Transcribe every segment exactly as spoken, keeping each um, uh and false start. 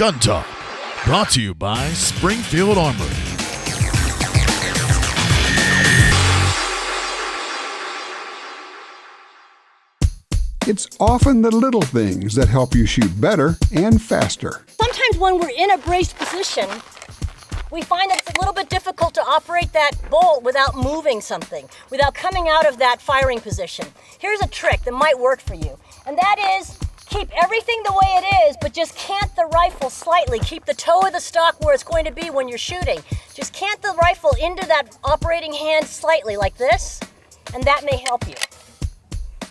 Gun Talk, brought to you by Springfield Armory. It's often the little things that help you shoot better and faster. Sometimes when we're in a braced position, we find that it's a little bit difficult to operate that bolt without moving something, without coming out of that firing position. Here's a trick that might work for you, and that is keep everything the way it is, but just cant the rifle slightly. Keep the toe of the stock where it's going to be when you're shooting. Just cant the rifle into that operating hand slightly like this, and that may help you.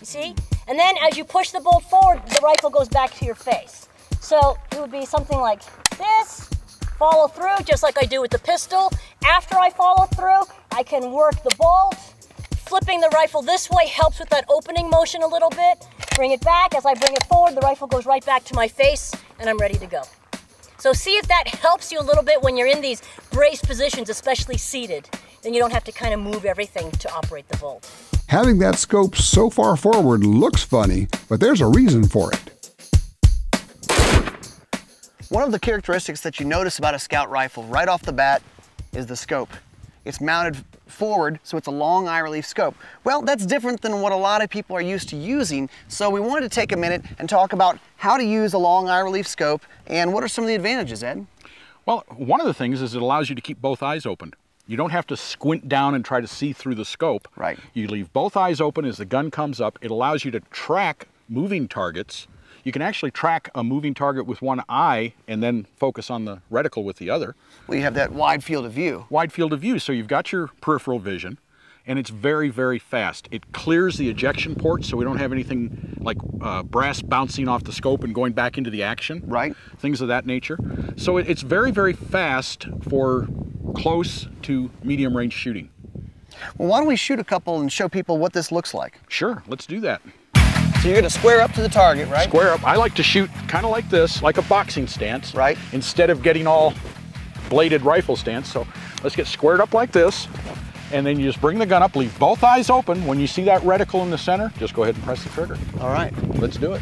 You see? And then as you push the bolt forward, the rifle goes back to your face. So it would be something like this, follow through just like I do with the pistol. After I follow through, I can work the bolt. Flipping the rifle this way helps with that opening motion a little bit. Bring it back. As I bring it forward, the rifle goes right back to my face and I'm ready to go. So see if that helps you a little bit when you're in these braced positions, especially seated. Then you don't have to kind of move everything to operate the bolt. Having that scope so far forward looks funny, but there's a reason for it. One of the characteristics that you notice about a scout rifle right off the bat is the scope. It's mounted forward, so it's a long eye relief scope. Well, that's different than what a lot of people are used to using, so we wanted to take a minute and talk about how to use a long eye relief scope and what are some of the advantages, Ed? Well, one of the things is it allows you to keep both eyes open. You don't have to squint down and try to see through the scope. Right. You leave both eyes open as the gun comes up. It allows you to track moving targets. You can actually track a moving target with one eye and then focus on the reticle with the other. Well, you have that wide field of view. Wide field of view, so you've got your peripheral vision, and it's very, very fast. It clears the ejection port, so we don't have anything like uh, brass bouncing off the scope and going back into the action. Right. Things of that nature. So it, it's very, very fast for close to medium range shooting. Well, why don't we shoot a couple and show people what this looks like? Sure, let's do that. So you're gonna square up to the target, right? Square up. I like to shoot kind of like this, like a boxing stance. Right. Instead of getting all bladed rifle stance. So let's get squared up like this. And then you just bring the gun up, leave both eyes open. When you see that reticle in the center, just go ahead and press the trigger. All right. Let's do it.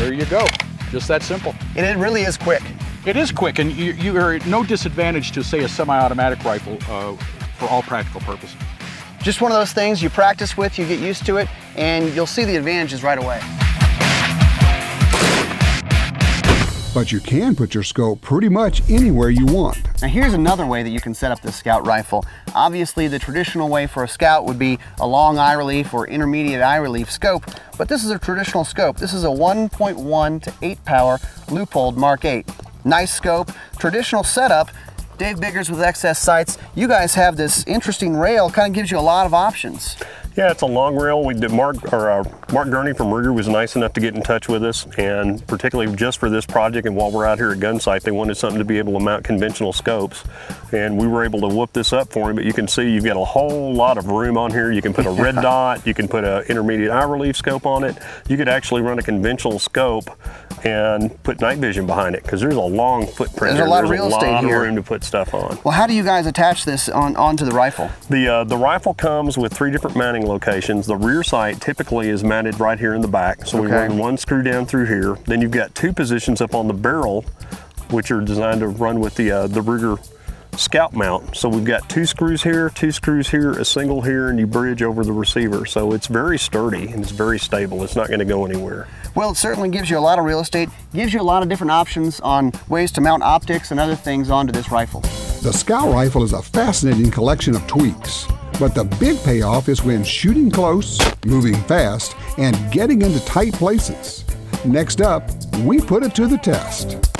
There you go. Just that simple. And it really is quick. It is quick, and you, you are at no disadvantage to, say, a semi-automatic rifle uh, for all practical purposes. Just one of those things you practice with, you get used to it, and you'll see the advantages right away. But you can put your scope pretty much anywhere you want. Now here's another way that you can set up this scout rifle. Obviously the traditional way for a scout would be a long eye relief or intermediate eye relief scope, but this is a traditional scope. This is a one point one to eight power Leupold Mark eight. Nice scope, traditional setup. Dave Biggers with X S Sights, you guys have this interesting rail, kind of gives you a lot of options. Yeah, it's a long rail. We did Mark, or, uh, Mark Gurney from Ruger was nice enough to get in touch with us, and particularly just for this project and while we're out here at Gunsite, they wanted something to be able to mount conventional scopes, and we were able to whoop this up for him, but you can see you've got a whole lot of room on here. You can put a red dot, you can put an intermediate eye relief scope on it. You could actually run a conventional scope and put night vision behind it, because there's a long footprint. There's a lot of real estate here. There's a lot of room to put stuff on. Well, how do you guys attach this on onto the rifle? The uh, the rifle comes with three different mounting locations. The rear sight typically is mounted right here in the back, so okay. We run one screw down through here. Then you've got two positions up on the barrel, which are designed to run with the uh, the Ruger scout mount. So we've got two screws here, two screws here, a single here, and you bridge over the receiver. So it's very sturdy and it's very stable. It's not going to go anywhere. Well, it certainly gives you a lot of real estate, gives you a lot of different options on ways to mount optics and other things onto this rifle. The scout rifle is a fascinating collection of tweaks, but the big payoff is when shooting close, moving fast, and getting into tight places. Next up, we put it to the test.